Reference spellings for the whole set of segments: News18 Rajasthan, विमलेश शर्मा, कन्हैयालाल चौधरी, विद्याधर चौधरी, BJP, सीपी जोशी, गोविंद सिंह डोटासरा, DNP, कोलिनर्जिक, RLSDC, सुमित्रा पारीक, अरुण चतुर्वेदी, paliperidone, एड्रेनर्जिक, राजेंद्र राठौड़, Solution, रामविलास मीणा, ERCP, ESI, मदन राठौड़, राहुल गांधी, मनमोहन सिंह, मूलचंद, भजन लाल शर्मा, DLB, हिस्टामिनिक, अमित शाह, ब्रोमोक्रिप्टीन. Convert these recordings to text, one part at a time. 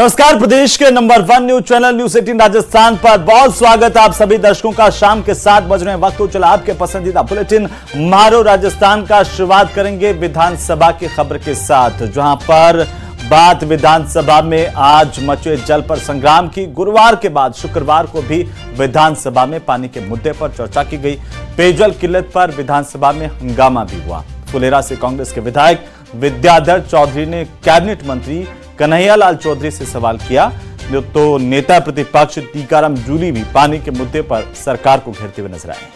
नमस्कार। प्रदेश के number 1 news channel news 18 Rajasthan पर बहुत स्वागत आप सभी दर्शकों का। शाम के 7 बज रहे वक्त चला आपके पसंदीदा बुलेटिन मारो राजस्थान का शुरुआत करेंगे विधानसभा की खबर के साथ, जहां पर बात विधानसभा में आज मचे जल पर संग्राम की। गुरुवार के बाद शुक्रवार को भी विधानसभा में पानी के मुद्दे पर चर्चा की गई। पेयजल किल्लत पर विधानसभा में हंगामा भी हुआ। फुलेरा से कांग्रेस के विधायक विद्याधर चौधरी ने कैबिनेट मंत्री कन्हैयालाल चौधरी से सवाल किया, तो नेता प्रतिपक्ष टीकाराम जूली भी पानी के मुद्दे पर सरकार को घेरते हुए नजर आए।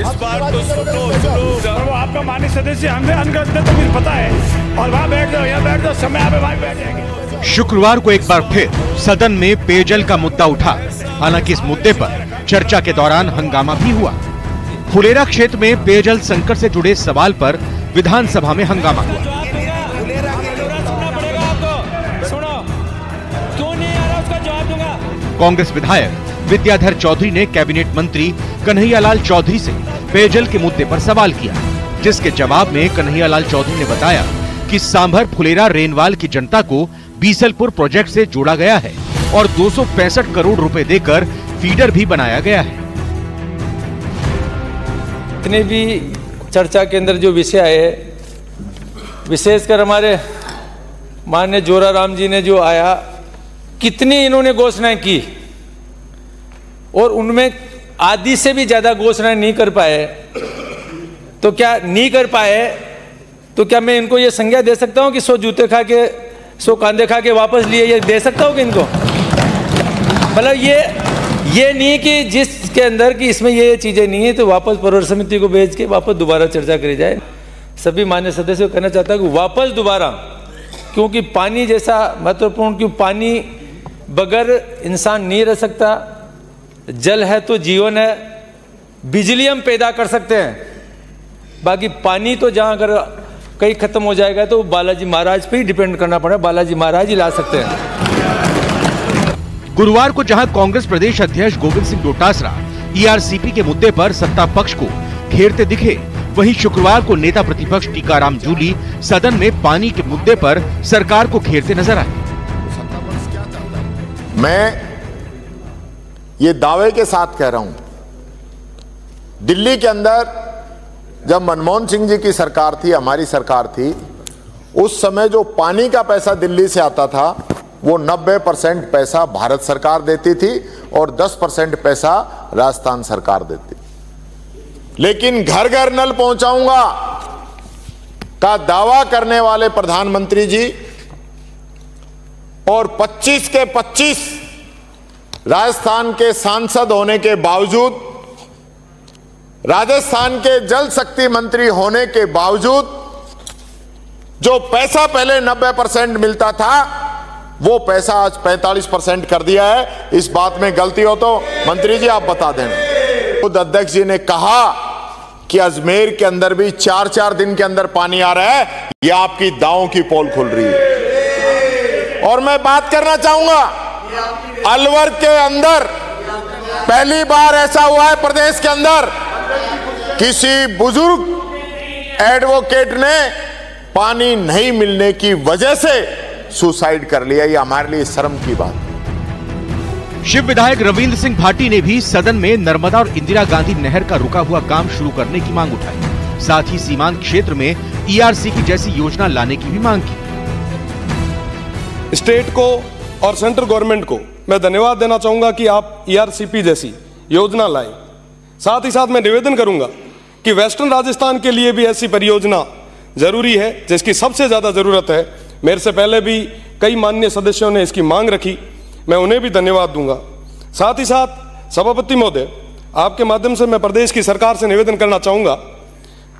इस बार तो सुनो आपका माननीय सदस्य हमें पता है और वहाँ बैठ जाओ, यहाँ बैठ जाओ, समय आप वहाँ बैठ जाएंगे। शुक्रवार को एक बार फिर सदन में पेयजल का मुद्दा उठा। हालांकि इस मुद्दे पर चर्चा के दौरान हंगामा भी हुआ। फुलेरा क्षेत्र में पेयजल संकट से जुड़े सवाल पर विधानसभा में हंगामा हुआ। कांग्रेस विधायक विद्याधर चौधरी ने कैबिनेट मंत्री कन्हैयालाल चौधरी से पेयजल के मुद्दे पर सवाल किया, जिसके जवाब में कन्हैयालाल चौधरी ने बताया कि सांभर फुलेरा रेनवाल की जनता को बीसलपुर प्रोजेक्ट से जोड़ा गया है और 265 करोड़ रुपए देकर फीडर भी बनाया गया है। इतने भी चर्चा के अंदर जो विषय आए, विशेषकर हमारे माननीय जोराराम जी ने जो आया, कितनी इन्होंने घोषणाएं की और उनमें आधी से भी ज्यादा घोषणाएं नहीं कर पाए। तो क्या नहीं कर पाए तो क्या मैं इनको ये संज्ञा दे सकता हूं कि 100 जूते खा के 100 कांधे खा के वापस लिए, ये दे सकता हूं कि इनको? मतलब ये नहीं कि जिसके अंदर कि इसमें ये चीजें नहीं है तो वापस परिवहन समिति को भेज के वापस दोबारा चर्चा करी जाए। सभी मान्य सदस्यों को कहना चाहता हूँ कि वापस दोबारा, क्योंकि पानी जैसा महत्वपूर्ण, क्यों पानी बगैर इंसान नहीं रह सकता। जल है तो जीवन है। बिजली हम पैदा कर सकते हैं, बाकी पानी तो जहाँ अगर कहीं खत्म हो जाएगा तो बालाजी महाराज पे ही डिपेंड करना पड़ेगा, बालाजी महाराज ही ला सकते हैं। गुरुवार को जहाँ कांग्रेस प्रदेश अध्यक्ष गोविंद सिंह डोटासरा ERCP के मुद्दे पर सत्ता पक्ष को घेरते दिखे, वहीं शुक्रवार को नेता प्रतिपक्ष टीकाराम जूली सदन में पानी के मुद्दे पर सरकार को घेरते नजर आए। मैं ये दावे के साथ कह रहा हूं, दिल्ली के अंदर जब मनमोहन सिंह जी की सरकार थी, हमारी सरकार थी, उस समय जो पानी का पैसा दिल्ली से आता था वो 90% पैसा भारत सरकार देती थी और 10% पैसा राजस्थान सरकार देती। लेकिन घर घर नल पहुंचाऊंगा का दावा करने वाले प्रधानमंत्री जी और 25 के 25 राजस्थान के सांसद होने के बावजूद, राजस्थान के जल शक्ति मंत्री होने के बावजूद, जो पैसा पहले 90% मिलता था वो पैसा आज 45% कर दिया है। इस बात में गलती हो तो मंत्री जी आप बता देना। खुद अध्यक्ष जी ने कहा कि अजमेर के अंदर भी 4-4 दिन के अंदर पानी आ रहा है, यह आपकी दावों की पोल खुल रही है। और मैं बात करना चाहूंगा, अलवर के अंदर पहली बार ऐसा हुआ है प्रदेश के अंदर, किसी बुजुर्ग एडवोकेट ने पानी नहीं मिलने की वजह से सुसाइड कर लिया। यह हमारे लिए शर्म की बात है। शिव विधायक रविंद्र सिंह भाटी ने भी सदन में नर्मदा और इंदिरा गांधी नहर का रुका हुआ काम शुरू करने की मांग उठाई। साथ ही सीमांत क्षेत्र में ERC की जैसी योजना लाने की भी मांग की। स्टेट को और सेंट्रल गवर्नमेंट को मैं धन्यवाद देना चाहूंगा कि आप ERCP जैसी योजना लाए। साथ ही साथ मैं निवेदन करूंगा कि वेस्टर्न राजस्थान के लिए भी ऐसी परियोजना जरूरी है जिसकी सबसे ज्यादा जरूरत है। मेरे से पहले भी कई माननीय सदस्यों ने इसकी मांग रखी, मैं उन्हें भी धन्यवाद दूंगा। साथ ही साथ सभापति महोदय, आपके माध्यम से मैं प्रदेश की सरकार से निवेदन करना चाहूँगा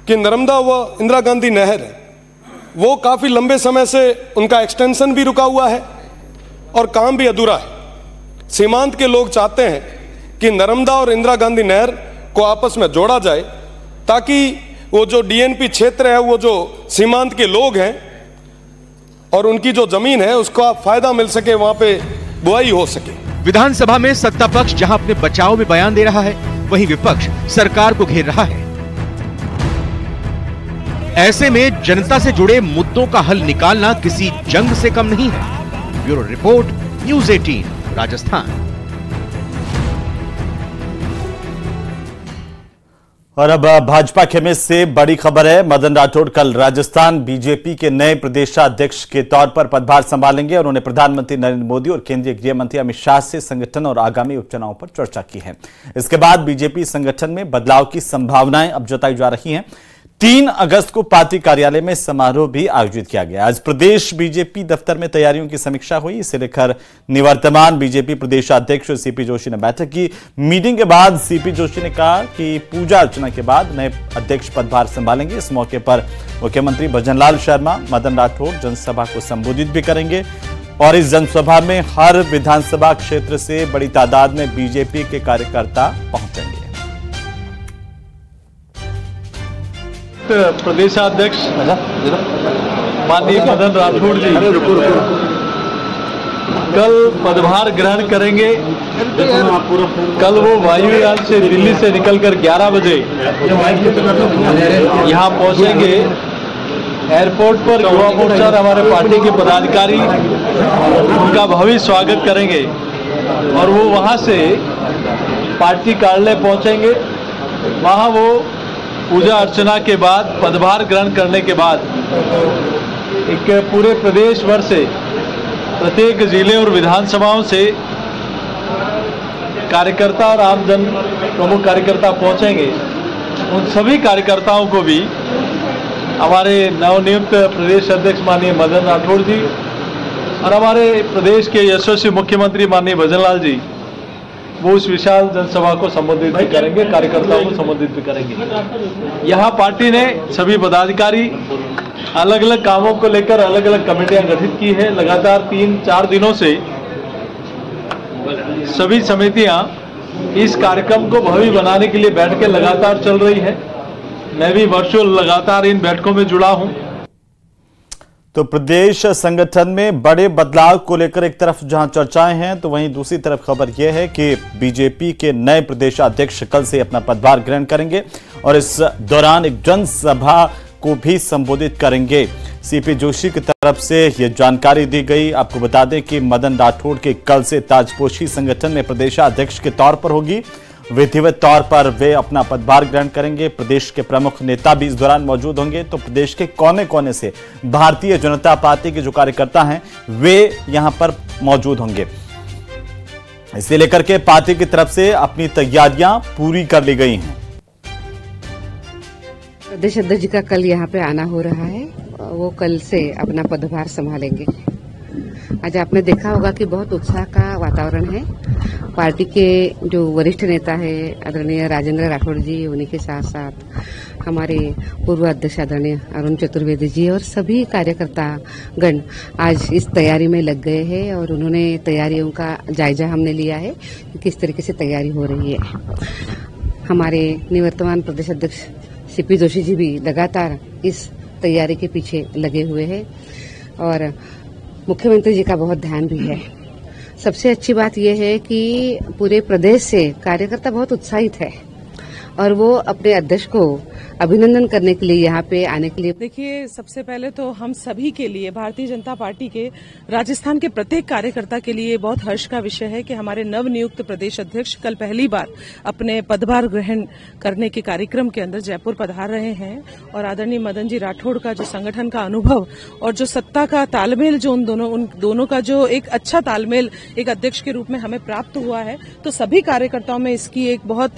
कि नर्मदा व इंदिरा गांधी नहर वो काफ़ी लंबे समय से उनका एक्सटेंशन भी रुका हुआ है और काम भी अधूरा है। सीमांत के लोग चाहते हैं कि नर्मदा और इंदिरा गांधी नहर को आपस में जोड़ा जाए, ताकि वो जो DNP क्षेत्र है, वो जो सीमांत के लोग हैं और उनकी जो ज़मीन है उसका फ़ायदा मिल सके, वहाँ पर बुआई हो सके। विधानसभा में सत्ता पक्ष जहां अपने बचाव में बयान दे रहा है, वहीं विपक्ष सरकार को घेर रहा है। ऐसे में जनता से जुड़े मुद्दों का हल निकालना किसी जंग से कम नहीं है। Bureau report, news 18 Rajasthan. और अब भाजपा खेमे से बड़ी खबर है। मदन राठौड़ कल राजस्थान बीजेपी के नए प्रदेशाध्यक्ष के तौर पर पदभार संभालेंगे और उन्होंने प्रधानमंत्री नरेंद्र मोदी और केंद्रीय गृह मंत्री अमित शाह से संगठन और आगामी उपचुनाव पर चर्चा की है। इसके बाद बीजेपी संगठन में बदलाव की संभावनाएं अब जताई जा रही हैं। 3 अगस्त को पार्टी कार्यालय में समारोह भी आयोजित किया गया। आज प्रदेश बीजेपी दफ्तर में तैयारियों की समीक्षा हुई। इसे लेकर निवर्तमान बीजेपी प्रदेश अध्यक्ष सीपी जोशी ने बैठक की। मीटिंग के बाद सीपी जोशी ने कहा कि पूजा अर्चना के बाद नए अध्यक्ष पदभार संभालेंगे। इस मौके पर मुख्यमंत्री भजन लाल शर्मा, मदन राठौड़ जनसभा को संबोधित भी करेंगे और इस जनसभा में हर विधानसभा क्षेत्र से बड़ी तादाद में बीजेपी के कार्यकर्ता पहुंचेंगे। प्रदेशाध्यक्ष माननीय मदन राठौड़ जी कल पदभार ग्रहण करेंगे। कल वो वायुयान से दिल्ली से निकलकर 11 बजे यहाँ पहुँचेंगे। एयरपोर्ट पर युवा मोर्चा हमारे पार्टी के पदाधिकारी उनका भव्य स्वागत करेंगे और वो वहाँ से पार्टी कार्यालय पहुँचेंगे। वहाँ वो पूजा अर्चना के बाद पदभार ग्रहण करने के बाद एक पूरे प्रदेश भर से प्रत्येक जिले और विधानसभाओं से कार्यकर्ता और आमजन प्रमुख कार्यकर्ता पहुंचेंगे। उन सभी कार्यकर्ताओं को भी हमारे नवनियुक्त प्रदेश अध्यक्ष माननीय मदन राठौड़ जी और हमारे प्रदेश के यशस्वी मुख्यमंत्री माननीय भजनलाल जी वो उस विशाल जनसभा को संबोधित भी करेंगे, कार्यकर्ताओं को संबोधित भी करेंगे। यहाँ पार्टी ने सभी पदाधिकारी अलग अलग कामों को लेकर अलग अलग कमेटियां गठित की है। लगातार 3-4 दिनों से सभी समितियां इस कार्यक्रम को भव्य बनाने के लिए बैठकें लगातार चल रही है। मैं भी वर्चुअल लगातार इन बैठकों में जुड़ा हूँ। तो प्रदेश संगठन में बड़े बदलाव को लेकर एक तरफ जहां चर्चाएं हैं तो वहीं दूसरी तरफ खबर यह है कि बीजेपी के नए प्रदेशाध्यक्ष कल से अपना पदभार ग्रहण करेंगे और इस दौरान एक जनसभा को भी संबोधित करेंगे। सीपी जोशी की तरफ से यह जानकारी दी गई। आपको बता दें कि मदन राठौड़ के कल से ताजपोशी संगठन में प्रदेशाध्यक्ष के तौर पर होगी। विधिवत तौर पर वे अपना पदभार ग्रहण करेंगे। प्रदेश के प्रमुख नेता भी इस दौरान मौजूद होंगे। तो प्रदेश के कोने कोने से भारतीय जनता पार्टी के जो कार्यकर्ता हैं वे यहां पर मौजूद होंगे। इसे लेकर के पार्टी की तरफ से अपनी तैयारियां पूरी कर ली गई हैं। प्रदेश अध्यक्ष जी का कल यहां पे आना हो रहा है। वो कल से अपना पदभार संभालेंगे। आज आपने देखा होगा कि बहुत उत्साह का वातावरण है। पार्टी के जो वरिष्ठ नेता है आदरणीय राजेंद्र राठौड़ जी, उन्हीं के साथ साथ हमारे पूर्व अध्यक्ष आदरणीय अरुण चतुर्वेदी जी और सभी कार्यकर्ता गण आज इस तैयारी में लग गए हैं और उन्होंने तैयारियों का जायजा हमने लिया है कि किस तरीके से तैयारी हो रही है। हमारे निवर्तमान प्रदेश अध्यक्ष सीपी जोशी जी भी लगातार इस तैयारी के पीछे लगे हुए हैं और मुख्यमंत्री जी का बहुत ध्यान भी है। सबसे अच्छी बात यह है कि पूरे प्रदेश से कार्यकर्ता बहुत उत्साहित है और वो अपने अध्यक्ष को अभिनंदन करने के लिए यहाँ पे आने के लिए। देखिए, सबसे पहले तो हम सभी के लिए भारतीय जनता पार्टी के राजस्थान के प्रत्येक कार्यकर्ता के लिए बहुत हर्ष का विषय है कि हमारे नवनियुक्त प्रदेश अध्यक्ष कल पहली बार अपने पदभार ग्रहण करने के कार्यक्रम के अंदर जयपुर पधार रहे हैं और आदरणीय मदन जी राठौड़ का जो संगठन का अनुभव और जो सत्ता का तालमेल, जो उन दोनों का जो एक अच्छा तालमेल एक अध्यक्ष के रूप में हमें प्राप्त हुआ है, तो सभी कार्यकर्ताओं में इसकी एक बहुत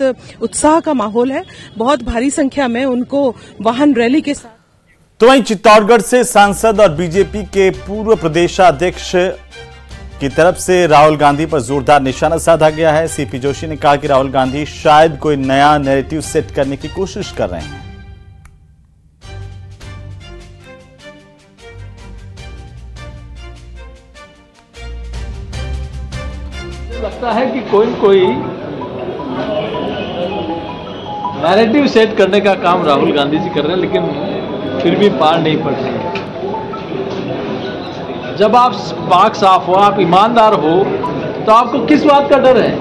उत्साह का माहौल है। बहुत भारी संख्या में उनको वाहन रैली के साथ। तो वहीं चित्तौड़गढ़ से सांसद और बीजेपी के पूर्व प्रदेशाध्यक्ष की तरफ से राहुल गांधी पर जोरदार निशाना साधा गया है। सीपी जोशी ने कहा कि राहुल गांधी शायद कोई नया नैरेटिव सेट करने की कोशिश कर रहे हैं। लगता है कि कोई नैरेटिव सेट करने का काम राहुल गांधी जी कर रहे हैं, लेकिन फिर भी पार नहीं पड़ रही। जब आप पाक साफ हो, आप ईमानदार हो, तो आपको किस बात का डर है?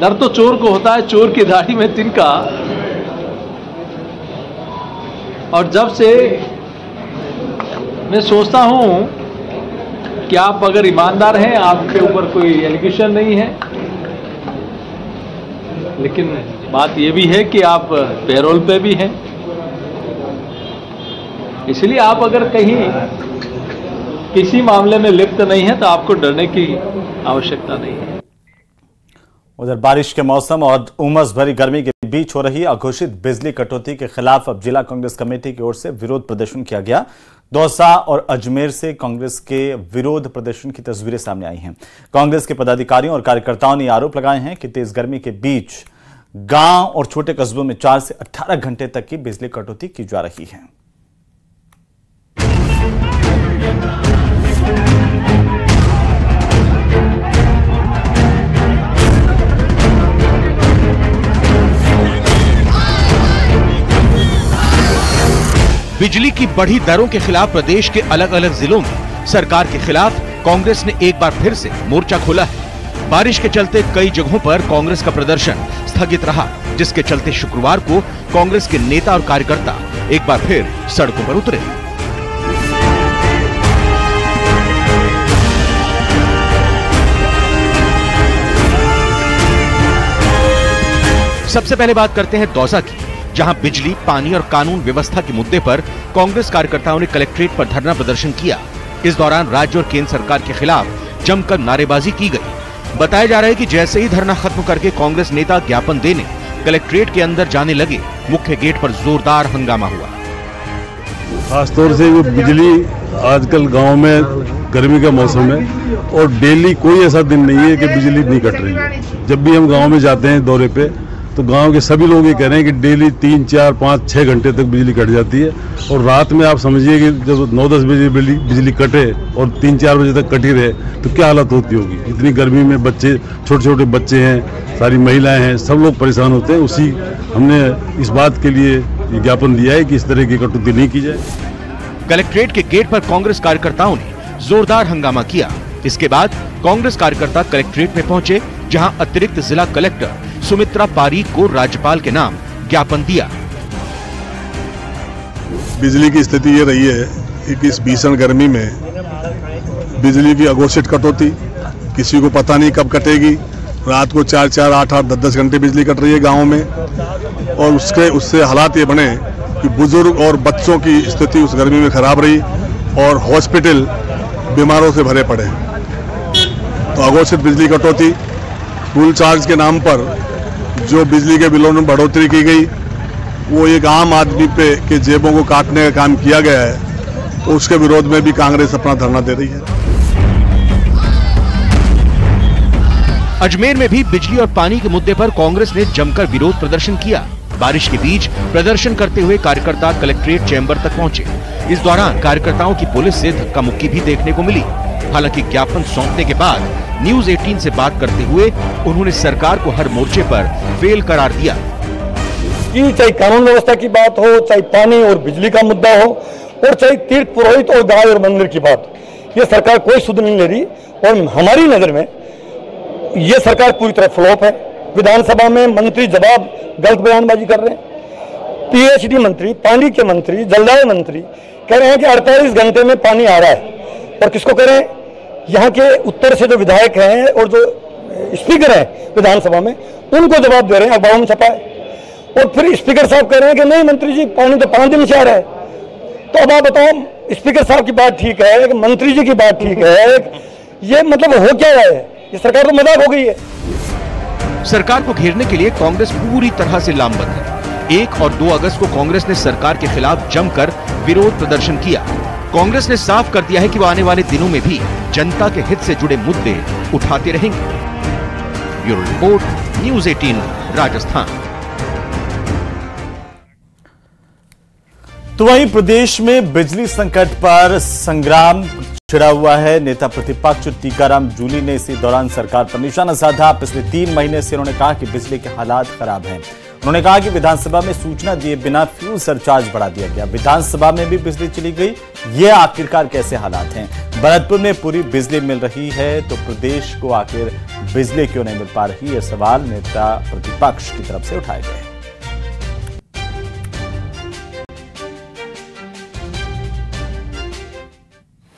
डर तो चोर को होता है। चोर की दाढ़ी में तिनका, और जब से मैं सोचता हूँ कि आप अगर ईमानदार हैं, आपके ऊपर कोई एलिगेशन नहीं है, लेकिन बात यह भी है कि आप पैरोल पे भी हैं, इसलिए आप अगर कहीं किसी मामले में लिप्त नहीं है तो आपको डरने की आवश्यकता नहीं है। उधर बारिश के मौसम और उमस भरी गर्मी के बीच हो रही अघोषित बिजली कटौती के खिलाफ अब जिला कांग्रेस कमेटी की ओर से विरोध प्रदर्शन किया गया। दौसा और अजमेर से कांग्रेस के विरोध प्रदर्शन की तस्वीरें सामने आई हैं। कांग्रेस के पदाधिकारियों और कार्यकर्ताओं ने आरोप लगाए हैं कि तेज गर्मी के बीच गांव और छोटे कस्बों में 4 से 18 घंटे तक की बिजली कटौती की जा रही है। बिजली की बढ़ी दरों के खिलाफ प्रदेश के अलग अलग जिलों में सरकार के खिलाफ कांग्रेस ने एक बार फिर से मोर्चा खोला है। बारिश के चलते कई जगहों पर कांग्रेस का प्रदर्शन स्थगित रहा, जिसके चलते शुक्रवार को कांग्रेस के नेता और कार्यकर्ता एक बार फिर सड़कों पर उतरे। सबसे पहले बात करते हैं दौसा की, जहां बिजली, पानी और कानून व्यवस्था के मुद्दे पर कांग्रेस कार्यकर्ताओं ने कलेक्ट्रेट पर धरना प्रदर्शन किया। इस दौरान राज्य और केंद्र सरकार के खिलाफ जमकर नारेबाजी की गई। बताया जा रहा है कि जैसे ही धरना खत्म करके कांग्रेस नेता ज्ञापन देने कलेक्ट्रेट के अंदर जाने लगे, मुख्य गेट पर जोरदार हंगामा हुआ। खासतौर से वो बिजली आजकल गाँव में गर्मी का मौसम है और डेली कोई ऐसा दिन नहीं है कि बिजली नहीं कट रही है। जब भी हम गाँव में जाते हैं दौरे पे तो गांव के सभी लोग ये कह रहे हैं कि डेली 3, 4, 5, 6 घंटे तक बिजली कट जाती है। और रात में आप समझिए कि जब 9-10 बजे बिजली कटे और 3-4 बजे तक कटी रहे तो क्या हालत होती होगी। इतनी गर्मी में बच्चे, छोटे छोटे बच्चे हैं, सारी महिलाएं हैं, सब लोग परेशान होते हैं। उसी हमने इस बात के लिए ज्ञापन दिया है कि इस तरह की कटौती नहीं की जाए। कलेक्ट्रेट के गेट पर कांग्रेस कार्यकर्ताओं ने जोरदार हंगामा किया। इसके बाद कांग्रेस कार्यकर्ता कलेक्ट्रेट में पहुंचे, जहां अतिरिक्त जिला कलेक्टर सुमित्रा पारीक को राज्यपाल के नाम ज्ञापन दिया। बिजली की स्थिति ये रही है कि इस भीषण गर्मी में बिजली की अघोषित कटौती, किसी को पता नहीं कब कटेगी। रात को 4, 4, 8, 8, 10 घंटे बिजली कट रही है गाँव में। और उससे हालात ये बने कि बुजुर्ग और बच्चों की स्थिति उस गर्मी में खराब रही और हॉस्पिटल बीमारों से भरे पड़े। तो अघोषित बिजली कटौती, फुल चार्ज के नाम पर जो बिजली के बिलों में बढ़ोतरी की गई, वो एक आम आदमी पे के जेबों को काटने का काम किया गया है। तो उसके विरोध में भी कांग्रेस अपना धरना दे रही है। अजमेर में भी बिजली और पानी के मुद्दे पर कांग्रेस ने जमकर विरोध प्रदर्शन किया। बारिश के बीच प्रदर्शन करते हुए कार्यकर्ता कलेक्ट्रेट चैंबर तक पहुंचे। इस दौरान कार्यकर्ताओं की पुलिस से धक्का मुक्की भी देखने को मिली। हालांकि ज्ञापन सौंपने के बाद न्यूज 18 से बात करते हुए उन्होंने सरकार को हर मोर्चे पर फेल करार दिया। चाहे कानून व्यवस्था की बात हो, चाहे पानी और बिजली का मुद्दा हो, और चाहे तीर्थ पुरोहित और गाय और मंदिर की बात, ये सरकार कोई सुध नहीं ले रही। और हमारी नजर में ये सरकार पूरी तरह फ्लॉप है। विधानसभा में मंत्री जवाब गलत बयानबाजी कर रहे हैं। पीएचडी मंत्री, पानी के मंत्री, जलदाय मंत्री कह रहे हैं कि 48 घंटे में पानी आ रहा है। और किसको कह रहे हैं? यहाँ के उत्तर से जो विधायक हैं और जो स्पीकर हैं विधानसभा में, उनको जवाब दे रहे हैं। अखबारों में छपा है। और फिर स्पीकर साहब कह रहे हैं कि नहीं मंत्री जी, पानी तो 5 दिन से आ रहा है। तो अब आप बताओ, स्पीकर साहब की बात ठीक है, मंत्री जी की बात ठीक है, ये मतलब हो क्या रहा है? ये सरकार तो मजाक हो गई है। सरकार को घेरने के लिए कांग्रेस पूरी तरह से लामबंद है। 1 और 2 अगस्त को कांग्रेस ने सरकार के खिलाफ जमकर विरोध प्रदर्शन किया। कांग्रेस ने साफ कर दिया है कि वो आने वाले दिनों में भी जनता के हित से जुड़े मुद्दे उठाते रहेंगे। Bureau report, news 18 Rajasthan. तो वहीं प्रदेश में बिजली संकट पर संग्राम छिड़ा हुआ है। नेता प्रतिपक्ष टीकाराम जूली ने इसी दौरान सरकार पर निशाना साधा। पिछले 3 महीने से उन्होंने कहा कि बिजली के हालात खराब हैं। उन्होंने कहा कि विधानसभा में सूचना दिए बिना फ्यूल सरचार्ज बढ़ा दिया गया, विधानसभा में भी बिजली चली गई। ये आखिरकार कैसे हालात हैं? भरतपुर में पूरी बिजली मिल रही है तो प्रदेश को आखिर बिजली क्यों नहीं मिल पा रही? ये सवाल नेता प्रतिपक्ष की तरफ से उठाए गए।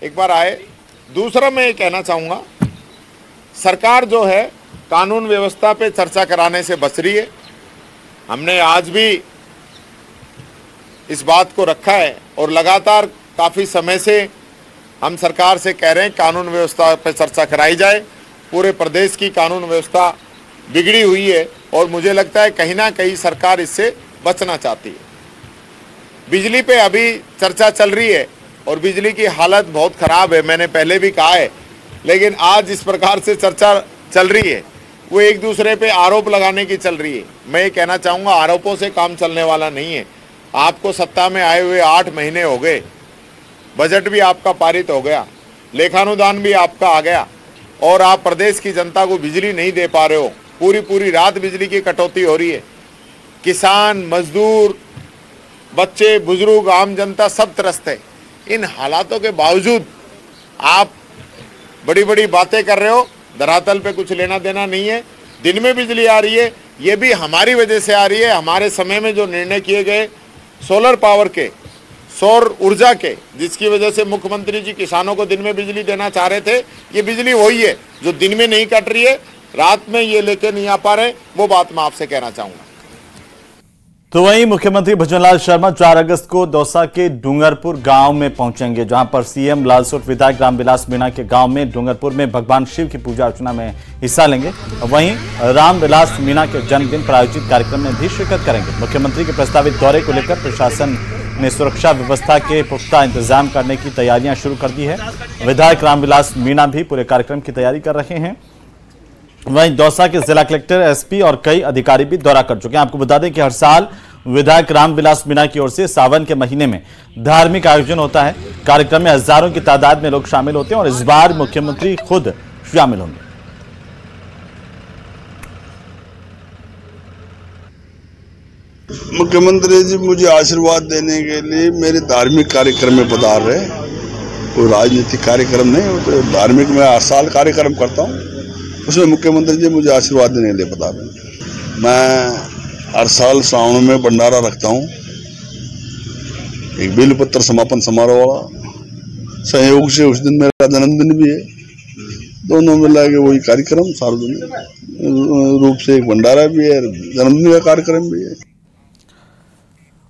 एक बार आए। दूसरा मैं ये कहना चाहूँगा, सरकार जो है कानून व्यवस्था पे चर्चा कराने से बच रही है। हमने आज भी इस बात को रखा है और लगातार काफ़ी समय से हम सरकार से कह रहे हैं कानून व्यवस्था पर चर्चा कराई जाए। पूरे प्रदेश की कानून व्यवस्था बिगड़ी हुई है और मुझे लगता है कहीं ना कहीं सरकार इससे बचना चाहती है। बिजली पे अभी चर्चा चल रही है और बिजली की हालत बहुत ख़राब है, मैंने पहले भी कहा है, लेकिन आज जिस प्रकार से चर्चा चल रही है वो एक दूसरे पे आरोप लगाने की चल रही है। मैं ये कहना चाहूँगा आरोपों से काम चलने वाला नहीं है। आपको सत्ता में आए हुए 8 महीने हो गए, बजट भी आपका पारित हो गया, लेखानुदान भी आपका आ गया और आप प्रदेश की जनता को बिजली नहीं दे पा रहे हो। पूरी रात बिजली की कटौती हो रही है। किसान, मजदूर, बच्चे, बुजुर्ग, आम जनता सब त्रस्त है। इन हालातों के बावजूद आप बड़ी बड़ी बातें कर रहे हो, धरातल पे कुछ लेना देना नहीं है। दिन में बिजली आ रही है, ये भी हमारी वजह से आ रही है। हमारे समय में जो निर्णय किए गए सोलर पावर के, सौर ऊर्जा के, जिसकी वजह से मुख्यमंत्री जी किसानों को दिन में बिजली देना चाह रहे थे, ये बिजली वही है जो दिन में नहीं कट रही है, रात में ये लेके नहीं आ पा रहे। वो बात मैं आपसे कहना चाहूँगा। तो वहीं मुख्यमंत्री भजन लाल शर्मा 4 अगस्त को दौसा के डूंगरपुर गांव में पहुंचेंगे, जहां पर सीएम लालसोट विधायक रामविलास मीणा के गांव में डूंगरपुर में भगवान शिव की पूजा अर्चना में हिस्सा लेंगे। वहीं रामविलास मीणा के जन्मदिन पर आयोजित कार्यक्रम में भी शिरकत करेंगे। मुख्यमंत्री के प्रस्तावित दौरे को लेकर प्रशासन ने सुरक्षा व्यवस्था के पुख्ता इंतजाम करने की तैयारियां शुरू कर दी है। विधायक रामविलास मीणा भी पूरे कार्यक्रम की तैयारी कर रहे हैं। वहीं दौसा के जिला कलेक्टर, एसपी और कई अधिकारी भी दौरा कर चुके हैं। आपको बता दें कि हर साल विधायक रामविलास मीणा की ओर से सावन के महीने में धार्मिक आयोजन होता है। कार्यक्रम में हजारों की तादाद में लोग शामिल होते हैं और इस बार मुख्यमंत्री खुद शामिल होंगे। मुख्यमंत्री जी मुझे आशीर्वाद देने के लिए मेरे धार्मिक कार्यक्रम में पधार रहे। कोई राजनीतिक कार्यक्रम नहीं, वो तो धार्मिक में हर साल कार्यक्रम करता हूँ, उसमें मुख्यमंत्री जी मुझे आशीर्वाद देने के लिए बता दें। मैं हर साल श्रावण में भंडारा रखता हूँ, एक बेलपत्र समापन समारोह वाला, सहयोग से उस दिन मेरा जन्मदिन भी है, दोनों मिला के वही कार्यक्रम सार्वजनिक रूप से एक भंडारा भी है, जन्मदिन का कार्यक्रम भी है।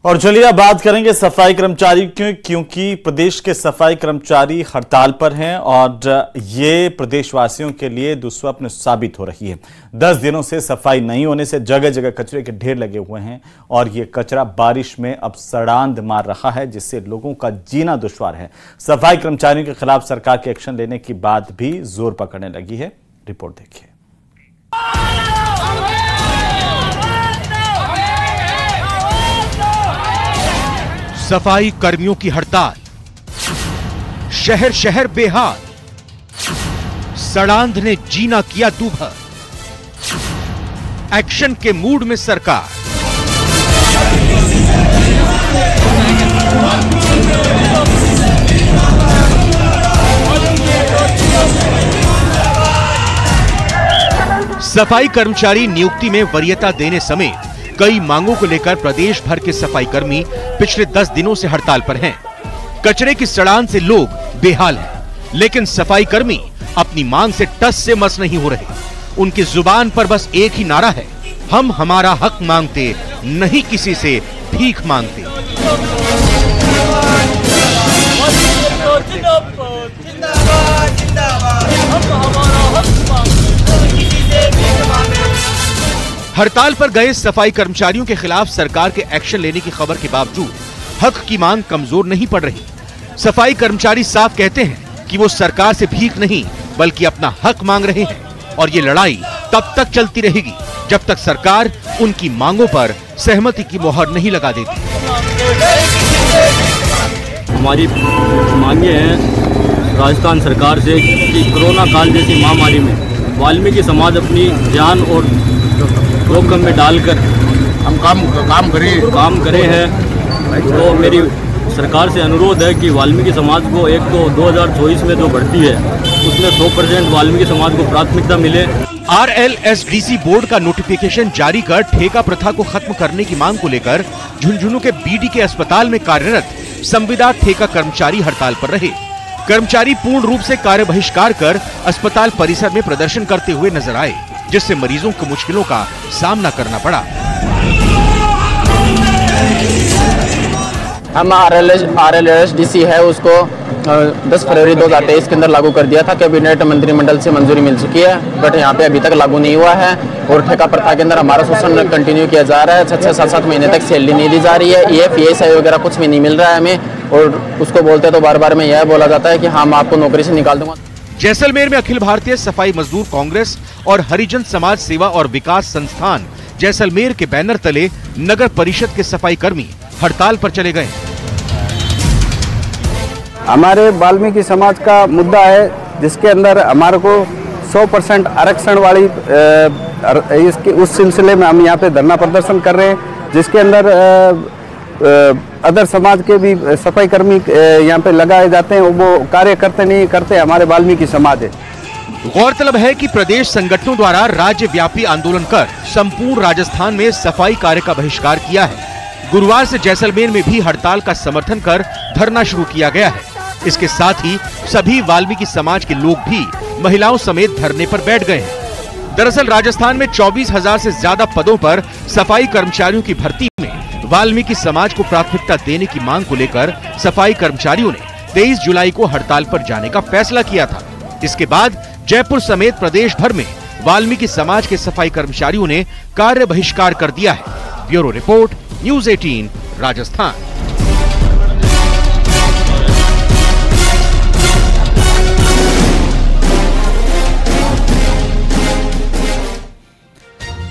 और चलिए अब बात करेंगे सफाई कर्मचारी की, क्योंकि प्रदेश के सफाई कर्मचारी हड़ताल पर हैं और ये प्रदेशवासियों के लिए दुस्वप्न साबित हो रही है। 10 दिनों से सफाई नहीं होने से जगह जगह कचरे के ढेर लगे हुए हैं और ये कचरा बारिश में अब सड़ांध मार रहा है, जिससे लोगों का जीना दुश्वार है। सफाई कर्मचारियों के खिलाफ सरकार के एक्शन लेने की बात भी जोर पकड़ने लगी है। रिपोर्ट देखिए। सफाई कर्मियों की हड़ताल, शहर शहर बेहाल, सड़ांध ने जीना किया दूभर, एक्शन के मूड में सरकार। सफाई कर्मचारी नियुक्ति में वरीयता देने समेत कई मांगों को लेकर प्रदेश भर के सफाई कर्मी पिछले 10 दिनों से हड़ताल पर हैं। कचरे की सड़ान से लोग बेहाल हैं, लेकिन सफाई कर्मी अपनी मांग से टस से मस नहीं हो रहे। उनकी जुबान पर बस एक ही नारा है, हम हमारा हक मांगते, नहीं किसी से भीख मांगते। हड़ताल पर गए सफाई कर्मचारियों के खिलाफ सरकार के एक्शन लेने की खबर के बावजूद हक की मांग कमजोर नहीं पड़ रही। सफाई कर्मचारी साफ कहते हैं कि वो सरकार से भीख नहीं बल्कि अपना हक मांग रहे हैं और ये लड़ाई तब तक चलती रहेगी जब तक सरकार उनकी मांगों पर सहमति की मोहर नहीं लगा देती। हमारी मांगे हैं राजस्थान सरकार से कि कोरोना काल जैसी महामारी में वाल्मीकि समाज अपनी जान और रोकम में डालकर हम काम करे हैं। तो मेरी सरकार से अनुरोध है कि वाल्मीकि समाज को एक तो 2024 में जो भर्ती है उसमें 100% वाल्मीकि समाज को प्राथमिकता मिले। RLSDC बोर्ड का नोटिफिकेशन जारी कर ठेका प्रथा को खत्म करने की मांग को लेकर झुंझुनू के बीडी के अस्पताल में कार्यरत संविदा ठेका कर्मचारी हड़ताल पर रहे। कर्मचारी पूर्ण रूप से कार्य बहिष्कार कर अस्पताल परिसर में प्रदर्शन करते हुए नजर आए, जिससे मरीजों को मुश्किलों का सामना करना पड़ा। हम आरएलएसडीसी है उसको 10 फरवरी 2023 के अंदर लागू कर दिया था। कैबिनेट मंत्रिमंडल से मंजूरी मिल चुकी है, बट यहाँ पे अभी तक लागू नहीं हुआ है। और ठेका प्रथा के अंदर हमारा शोषण कंटिन्यू किया जा रहा है। 6-7 महीने तक सैलरी नहीं दी जा रही है। EF, ESI वगैरह कुछ भी नहीं मिल रहा है हमें। और उसको बोलते तो बार बार में यह बोला जाता है कि हम आपको नौकरी से निकाल दूंगा। जैसलमेर में अखिल भारतीय सफाई मजदूर कांग्रेस और हरिजन समाज सेवा और विकास संस्थान जैसलमेर के बैनर तले नगर परिषद के सफाई कर्मी हड़ताल पर चले गए। हमारे वाल्मीकि समाज का मुद्दा है, जिसके अंदर हमारे को 100% आरक्षण वाली इसके उस सिलसिले में हम यहाँ पे धरना प्रदर्शन कर रहे हैं, जिसके अंदर अदर समाज के भी सफाई कर्मी यहाँ पे लगाए जाते हैं। वो कार्य करते नहीं करते, हमारे वाल्मीकि समाज है। गौरतलब है कि प्रदेश संगठनों द्वारा राज्यव्यापी आंदोलन कर संपूर्ण राजस्थान में सफाई कार्य का बहिष्कार किया है। गुरुवार से जैसलमेर में भी हड़ताल का समर्थन कर धरना शुरू किया गया है। इसके साथ ही सभी वाल्मीकि समाज के लोग भी महिलाओं समेत धरने पर बैठ गए हैं। दरअसल राजस्थान में 24,000 से ज्यादा पदों पर सफाई कर्मचारियों की भर्ती में वाल्मीकि समाज को प्राथमिकता देने की मांग को लेकर सफाई कर्मचारियों ने 23 जुलाई को हड़ताल पर जाने का फैसला किया था। इसके बाद जयपुर समेत प्रदेश भर में वाल्मीकि समाज के सफाई कर्मचारियों ने कार्य बहिष्कार कर दिया है। Bureau report, News18 Rajasthan.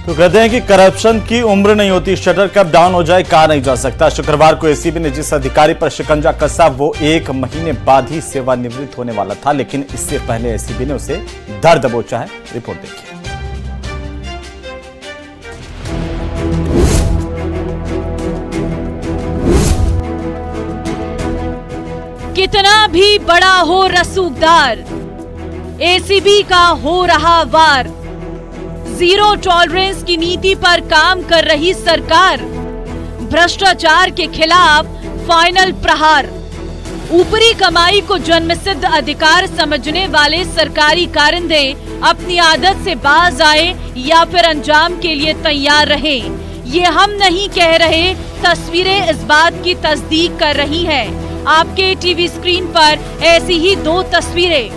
तो कहते हैं कि करप्शन की उम्र नहीं होती, शटर कब डाउन हो जाए कहा नहीं जा सकता। शुक्रवार को एसीबी ने जिस अधिकारी पर शिकंजा कसा वो 1 महीने बाद ही सेवानिवृत्त होने वाला था, लेकिन इससे पहले एसीबी ने उसे धर दबोचा है। रिपोर्ट देखिए। कितना भी बड़ा हो रसूखदार, एसीबी का हो रहा वार। जीरो टॉलरेंस की नीति पर काम कर रही सरकार, भ्रष्टाचार के खिलाफ फाइनल प्रहार। ऊपरी कमाई को जन्मसिद्ध अधिकार समझने वाले सरकारी कारिंदे अपनी आदत से बाज आए या फिर अंजाम के लिए तैयार रहे, ये हम नहीं कह रहे, तस्वीरें इस बात की तस्दीक कर रही हैं। आपके टीवी स्क्रीन पर ऐसी ही 2 तस्वीरें।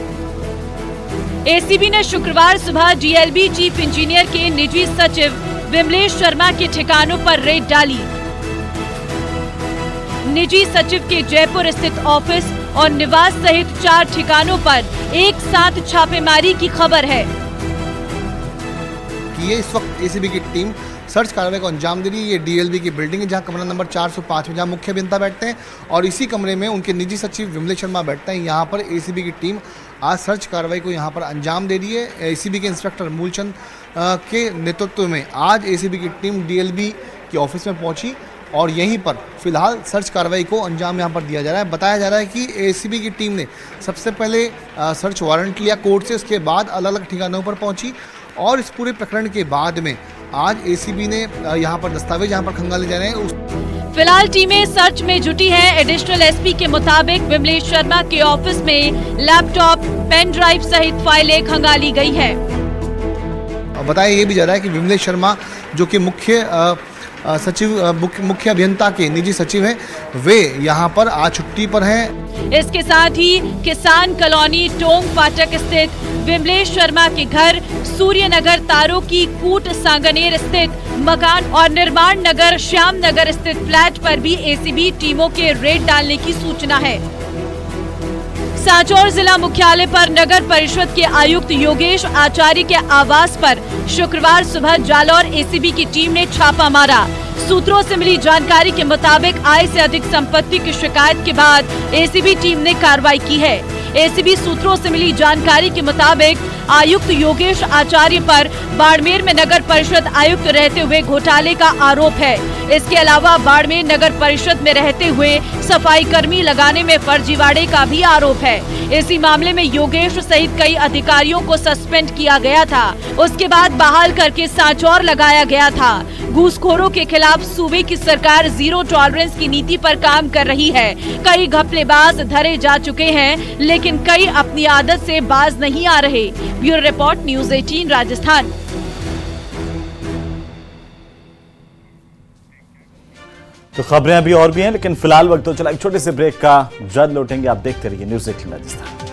एसीबी ने शुक्रवार सुबह DLB चीफ इंजीनियर के निजी सचिव विमलेश शर्मा के ठिकानों पर रेड डाली। निजी सचिव के जयपुर स्थित ऑफिस और निवास सहित 4 ठिकानों पर एक साथ छापेमारी की खबर है। ये इस वक्त एसीबी की टीम सर्च कार्रवाई को अंजाम दे रही है। ये DLB की बिल्डिंग है, जहां कमरा नंबर 405 में जहाँ मुख्य अभियंता बैठते हैं और इसी कमरे में उनके निजी सचिव विमलेश शर्मा बैठते हैं। यहाँ पर एसीबी की टीम आज सर्च कार्रवाई को यहाँ पर अंजाम दे रही है। एसीबी के इंस्पेक्टर मूलचंद के नेतृत्व में आज एसीबी की टीम DLB के ऑफिस में पहुँची और यहीं पर फिलहाल सर्च कार्रवाई को अंजाम यहाँ पर दिया जा रहा है। बताया जा रहा है कि एसीबी की टीम ने सबसे पहले सर्च वारंट लिया कोर्ट से, उसके बाद अलग अलग ठिकानों पर पहुँची और इस पूरे प्रकरण के बाद में आज एसीबी ने यहां पर दस्तावेज यहां पर खंगाले जा रहे हैं। फिलहाल टीमें सर्च में जुटी हैं। एडिशनल एसपी के मुताबिक विमलेश शर्मा के ऑफिस में लैपटॉप, पेन ड्राइव सहित फाइलें खंगाली गई है। बताया ये भी जा रहा है कि विमलेश शर्मा जो कि मुख्य अभियंता के निजी सचिव हैं, वे यहाँ पर आज छुट्टी पर हैं। इसके साथ ही किसान कॉलोनी टोंग फाटक स्थित विमलेश शर्मा के घर, सूर्यनगर तारों की कूट सांगनेर स्थित मकान और निर्माण नगर श्याम नगर स्थित फ्लैट पर भी एसीबी टीमों के रेड डालने की सूचना है। सांचौर जिला मुख्यालय पर नगर परिषद के आयुक्त योगेश आचार्य के आवास पर शुक्रवार सुबह जालौर एसीबी की टीम ने छापा मारा। सूत्रों से मिली जानकारी के मुताबिक आय से अधिक संपत्ति की शिकायत के बाद एसीबी टीम ने कार्रवाई की है। एसीबी सूत्रों से मिली जानकारी के मुताबिक आयुक्त योगेश आचार्य पर बाड़मेर में नगर परिषद आयुक्त रहते हुए घोटाले का आरोप है। इसके अलावा बाड़मेर नगर परिषद में रहते हुए सफाई कर्मी लगाने में फर्जीवाड़े का भी आरोप है। इसी मामले में योगेश सहित कई अधिकारियों को सस्पेंड किया गया था। उसके बाद बहाल करके सांचौर लगाया गया था। घूसखोरों के खिलाफ सूबे की सरकार जीरो टॉलरेंस की नीति पर काम कर रही है। कई घपलेबाज धरे जा चुके हैं, लेकिन लेकिन कई अपनी आदत से बाज नहीं आ रहे। Bureau report news 18 Rajasthan. तो खबरें अभी और भी हैं, लेकिन फिलहाल वक्त तो चला एक छोटे से ब्रेक का। जल्द लौटेंगे, आप देखते रहिए न्यूज 18 राजस्थान।